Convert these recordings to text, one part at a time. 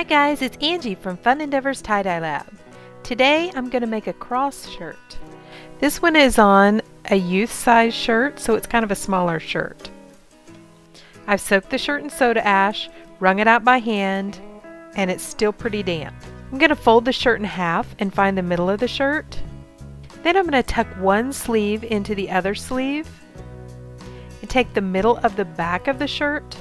Hi guys, it's Angie from Fun Endeavors Tie-Dye Lab. Today I'm going to make a cross shirt. This one is on a youth size shirt, so it's kind of a smaller shirt. I've soaked the shirt in soda ash, wrung it out by hand, and it's still pretty damp. I'm going to fold the shirt in half and find the middle of the shirt. Then I'm going to tuck one sleeve into the other sleeve and take the middle of the back of the shirt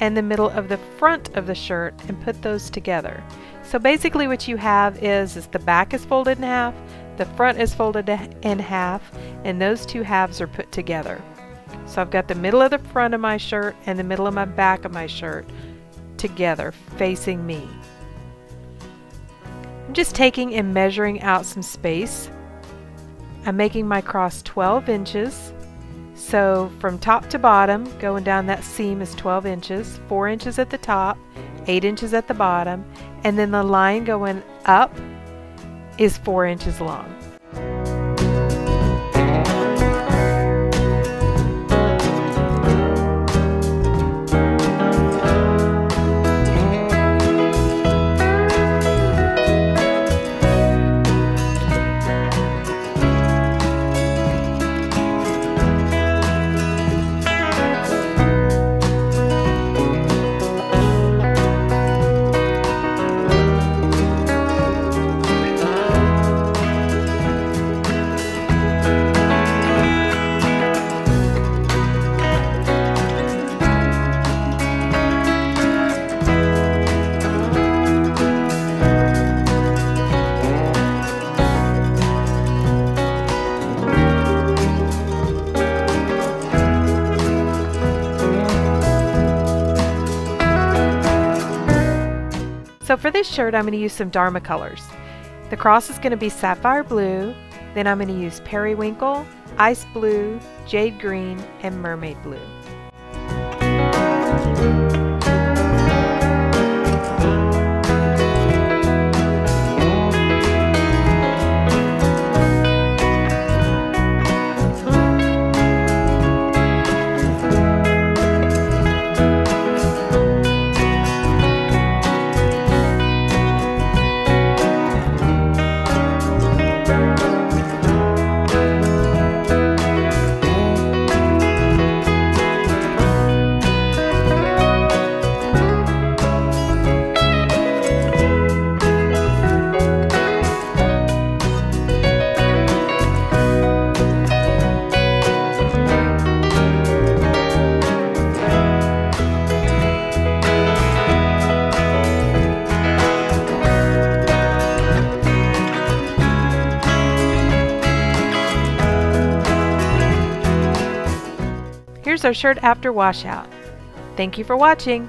and the middle of the front of the shirt and put those together. So basically what you have is the back is folded in half, the front is folded in half, and those two halves are put together. So I've got the middle of the front of my shirt and the middle of my back of my shirt together facing me. I'm just taking and measuring out some space. I'm making my cross 12 inches. So from top to bottom, going down that seam is 12 inches, 4 inches at the top, 8 inches at the bottom, and then the line going up is 4 inches long. So for this shirt, I'm going to use some Dharma colors. The cross is going to be Sapphire Blue, then I'm going to use Periwinkle, Ice Blue, Jade Green, and Mermaid Blue. Here's our shirt after washout. Thank you for watching.